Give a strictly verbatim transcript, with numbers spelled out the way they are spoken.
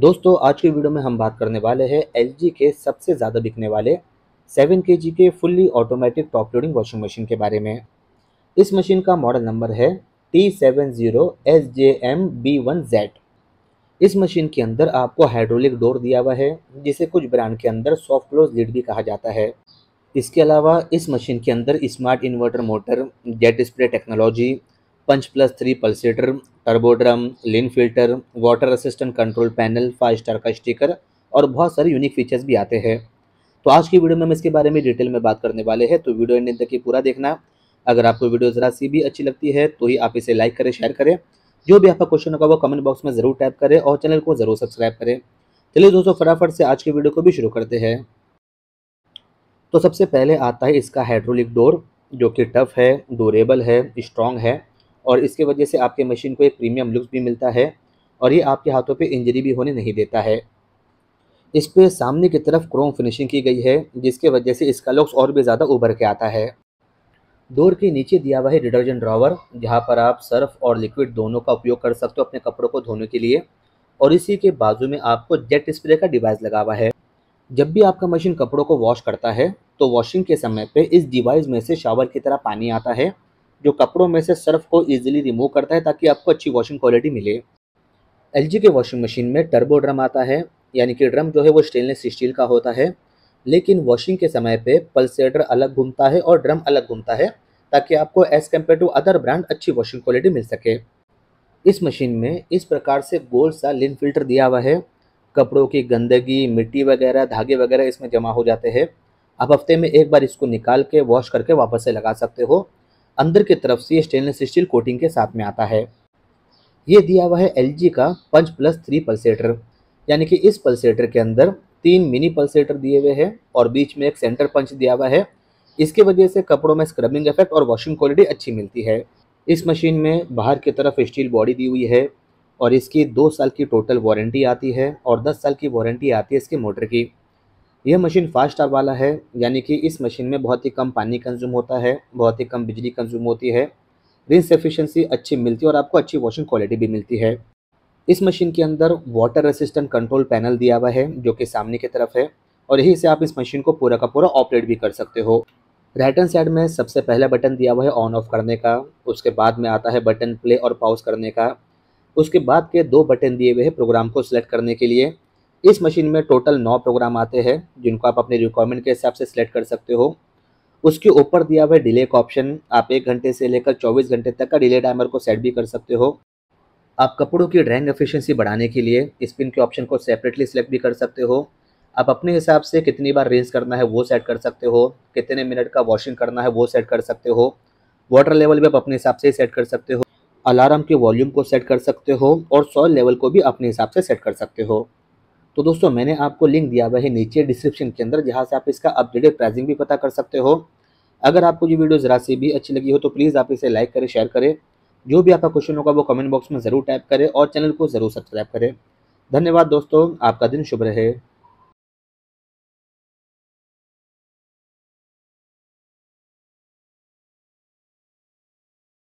दोस्तों आज की वीडियो में हम बात करने वाले हैं एल जी के सबसे ज़्यादा बिकने वाले सेवन के जी के fully automatic top loading washing machine के बारे में। इस मशीन का मॉडल नंबर है T seven zero S J M B one Z. इस मशीन के अंदर आपको हाइड्रोलिक डोर दिया हुआ है, जिसे कुछ ब्रांड के अंदर सॉफ्ट क्लोज लिड भी कहा जाता है। इसके अलावा इस मशीन के अंदर smart inverter motor, jet spray technology, punch plus three pulsator, turbo drum, lint filter, water assistant control panel, fast are का स्टिकर और बहुत सारे यूनिक फीचर्स भी आते हैं। तो आज की वीडियो में हम इसके बारे में डिटेल में बात करने वाले हैं, तो वीडियो एंड तक पूरा देखना। अगर आपको वीडियो ज़रा सी भी अच्छी लगती है तो ही आप इसे लाइक करें, शेयर करें। जो भी आपका क्वेश्चन होगा वो कमेंट बॉक्स में ज़रूर टाइप करें और चैनल को ज़रूर सब्सक्राइब करें। चलिए दोस्तों फटाफट से आज की वीडियो को भी शुरू करते हैं। तो सबसे पहले आता है इसका हाइड्रोलिक डोर, जो कि टफ है, ड्यूरेबल है, स्ट्रॉन्ग है और इसके वजह से आपके मशीन को एक प्रीमियम लुक्स भी मिलता है और ये आपके हाथों पे इंजरी भी होने नहीं देता है। इस पे सामने की तरफ क्रोम फिनिशिंग की गई है, जिसके वजह से इसका लुक्स और भी ज़्यादा उभर के आता है। डोर के नीचे दिया हुआ है डिटर्जेंट ड्रॉवर, जहाँ पर आप सर्फ और लिक्विड दोनों का उपयोग कर सकते हो अपने कपड़ों को धोने के लिए। और इसी के बाजू में आपको जेट स्प्रे का डिवाइस लगा हुआ है। जब भी आपका मशीन कपड़ों को वॉश करता है तो वॉशिंग के समय पर इस डिवाइस में से शावर की तरह पानी आता है, जो कपड़ों में से सर्फ को ईजिली रिमूव करता है ताकि आपको अच्छी वॉशिंग क्वालिटी मिले। एल जी के वॉशिंग मशीन में टर्बो ड्रम आता है, यानी कि ड्रम जो है वो स्टेनलेस स्टील का होता है, लेकिन वॉशिंग के समय पे पल्सेटर अलग घूमता है और ड्रम अलग घूमता है ताकि आपको as compare to other brand अच्छी वॉशिंग क्वालिटी मिल सके। इस मशीन में इस प्रकार से गोल सा लिन फिल्टर दिया हुआ है। कपड़ों की गंदगी, मिट्टी वगैरह, धागे वगैरह इसमें जमा हो जाते हैं। आप हफ्ते में एक बार इसको निकाल के वॉश करके वापस से लगा सकते हो। अंदर की तरफ से स्टेनलेस स्टील कोटिंग के साथ में आता है। ये दिया हुआ है एल जी का पंच प्लस थ्री पल्सेटर, यानी कि इस पल्सेटर के अंदर तीन मिनी पल्सेटर दिए हुए हैं और बीच में एक सेंटर पंच दिया हुआ है। इसके वजह से कपड़ों में स्क्रबिंग इफेक्ट और वॉशिंग क्वालिटी अच्छी मिलती है। इस मशीन में बाहर की तरफ स्टील बॉडी दी हुई है और इसकी दो साल की टोटल वारंटी आती है और दस साल की वारंटी आती है इसके मोटर की। यह मशीन फास्ट आर वाला है, यानी कि इस मशीन में बहुत ही कम पानी कंज्यूम होता है, बहुत ही कम बिजली कंज्यूम होती है, रिंस एफिशिएंसी अच्छी मिलती है और आपको अच्छी वॉशिंग क्वालिटी भी मिलती है। इस मशीन के अंदर वाटर रेसिस्टेंट कंट्रोल पैनल दिया हुआ है, जो कि सामने की तरफ है और यही से आप इस मशीन को पूरा का पूरा ऑपरेट भी कर सकते हो। राइट हैंड साइड में सबसे पहला बटन दिया हुआ है ऑन ऑफ करने का, उसके बाद में आता है बटन प्ले और पॉज करने का, उसके बाद के दो बटन दिए हुए हैं प्रोग्राम को सिलेक्ट करने के लिए। इस मशीन में टोटल नौ प्रोग्राम आते हैं, जिनको आप अपने रिक्वायरमेंट के हिसाब से सिलेक्ट कर सकते हो। उसके ऊपर दिया हुआ है डिले का ऑप्शन, आप एक घंटे से लेकर चौबीस घंटे तक का डिले टाइमर को सेट भी कर सकते हो। आप कपड़ों की ड्राइंग एफिशिएंसी बढ़ाने के लिए स्पिन के ऑप्शन को सेपरेटली सिलेक्ट भी कर सकते हो। आप अपने हिसाब से कितनी बार रिंस करना है वो सेट कर सकते हो, कितने मिनट का वॉशिंग करना है वो सेट कर सकते हो। वाटर लेवल भी आप अपने हिसाब से सेट कर सकते हो। अलार्म के वॉल्यूम को सेट कर सकते हो और सॉइल लेवल को भी अपने हिसाब से सेट कर सकते हो। तो दोस्तों मैंने आपको लिंक दिया हुआ है नीचे डिस्क्रिप्शन के अंदर, जहां से आप इसका अपडेटेड प्राइसिंग भी पता कर सकते हो। अगर आपको ये वीडियो ज़रा सी भी अच्छी लगी हो तो प्लीज़ आप इसे लाइक करें, शेयर करें। जो भी आपका क्वेश्चन होगा वो कमेंट बॉक्स में ज़रूर टाइप करें और चैनल को ज़रूर सब्सक्राइब करें। धन्यवाद दोस्तों, आपका दिन शुभ रहे।